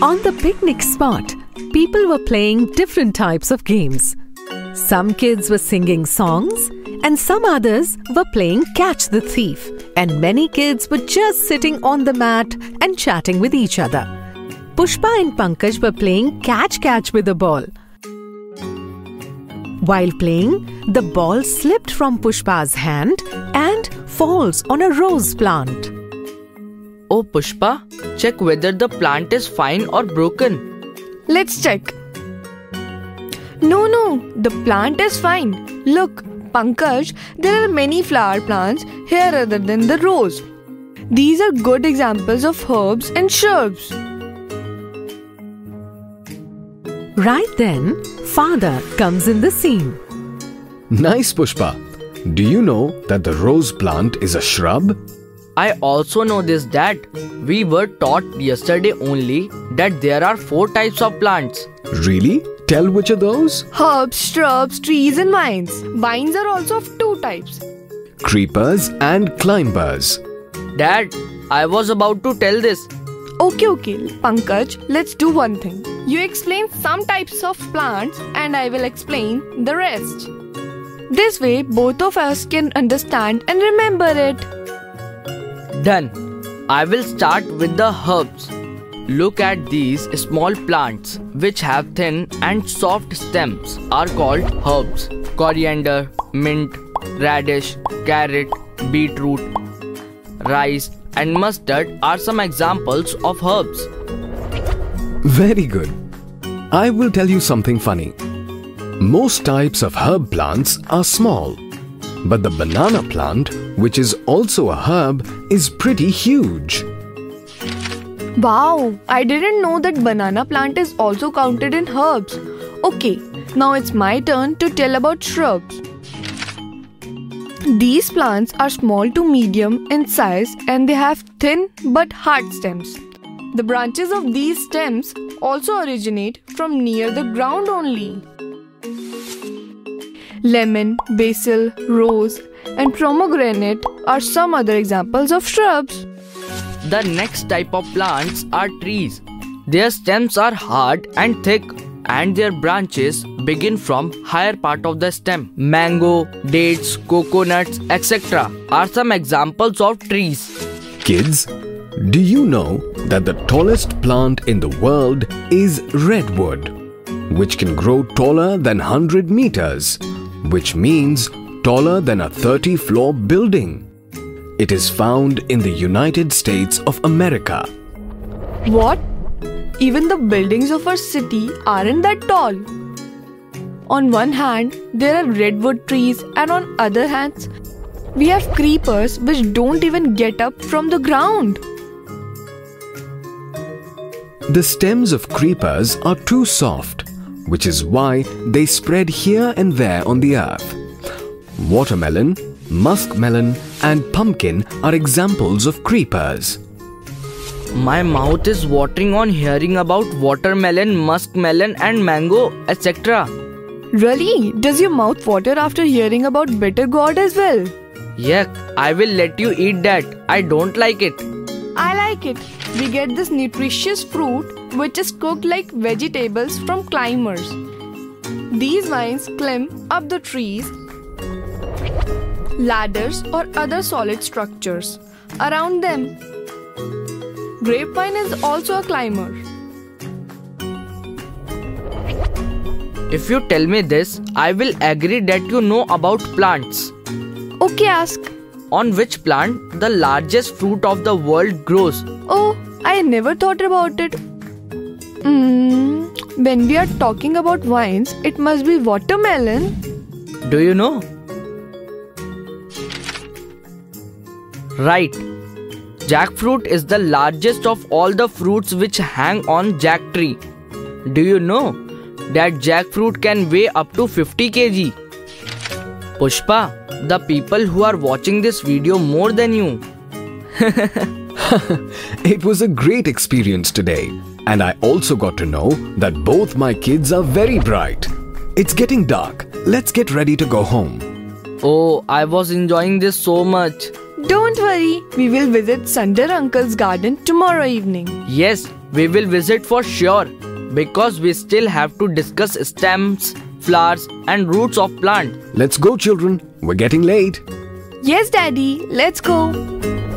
On the picnic spot, people were playing different types of games. Some kids were singing songs and some others were playing Catch the Thief, and many kids were just sitting on the mat and chatting with each other. Pushpa and Pankaj were playing catch with a ball. While playing, the ball slipped from Pushpa's hand and falls on a rose plant. Oh Pushpa, check whether the plant is fine or broken. Let's check. No, the plant is fine. Look, Pankaj, there are many flower plants here other than the rose. These are good examples of herbs and shrubs. Right then, father comes in the scene. Nice, Pushpa. Do you know that the rose plant is a shrub? I also know this, Dad. We were taught yesterday only that there are 4 types of plants. Really? Tell which are those? Herbs, shrubs, trees and vines. Vines are also of 2 types. Creepers and climbers. Dad, I was about to tell this. Okay, Pankaj, let's do one thing. You explain some types of plants and I will explain the rest. This way, both of us can understand and remember it. Done. I will start with the herbs. Look at these small plants which have thin and soft stems are called herbs. Coriander, mint, radish, carrot, beetroot, rice and mustard are some examples of herbs. Very good. I will tell you something funny. Most types of herb plants are small, but the banana plant, which is also a herb, is pretty huge. Wow, I didn't know that banana plant is also counted in herbs. Okay, now it's my turn to tell about shrubs. These plants are small to medium in size and they have thin but hard stems. The branches of these stems also originate from near the ground only. Lemon, basil, rose and pomegranate are some other examples of shrubs. The next type of plants are trees. Their stems are hard and thick and their branches begin from higher part of the stem. Mango, dates, coconuts, etc. are some examples of trees. Kids, do you know that the tallest plant in the world is redwood, which can grow taller than 100 meters, which means taller than a 30-floor building. It is found in the United States of America. What? Even the buildings of our city aren't that tall. On one hand, there are redwood trees and on other hands, we have creepers which don't even get up from the ground. The stems of creepers are too soft, which is why they spread here and there on the earth. Watermelon, muskmelon and pumpkin are examples of creepers. My mouth is watering on hearing about watermelon, muskmelon and mango, etc. Really? Does your mouth water after hearing about bitter gourd as well? Yuck, I will let you eat that. I don't like it. I like it. We get this nutritious fruit which is cooked like vegetables from climbers. These vines climb up the trees, ladders or other solid structures around them. Grapevine is also a climber. If you tell me this, I will agree that you know about plants. Okay, ask. On which plant the largest fruit of the world grows? Oh, I never thought about it. When we are talking about wines, it must be watermelon. Do you know? Right. Jackfruit is the largest of all the fruits which hang on jack tree. Do you know that jackfruit can weigh up to 50 kg? Pushpa, the people who are watching this video more than you. It was a great experience today, and I also got to know that both my kids are very bright. It's getting dark. Let's get ready to go home. Oh, I was enjoying this so much. Don't worry, we will visit Sunder Uncle's garden tomorrow evening. Yes, We will visit for sure because we still have to discuss stems, flowers and roots of plant. Let's go children, we're getting late. Yes daddy, let's go.